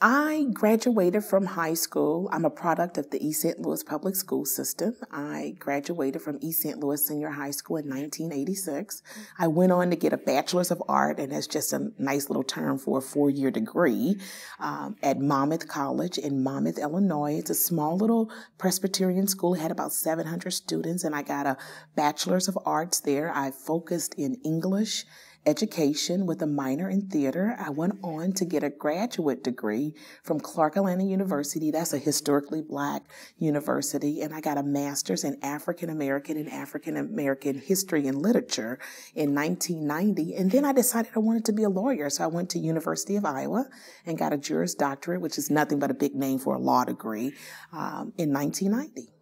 I graduated from high school. I'm a product of the East St. Louis public school system. I graduated from East St. Louis Senior High School in 1986. I went on to get a Bachelor's of Art, and that's just a nice little term for a four-year degree, at Monmouth College in Monmouth, Illinois. It's a small little Presbyterian school. It had about 700 students, and I got a Bachelor's of Arts there. I focused in English education with a minor in theater. I went on to get a graduate degree from Clark Atlanta University. That's a historically black university. And I got a master's in African American and African American history and literature in 1990. And then I decided I wanted to be a lawyer. So I went to University of Iowa and got a Juris Doctorate, which is nothing but a big name for a law degree, in 1990.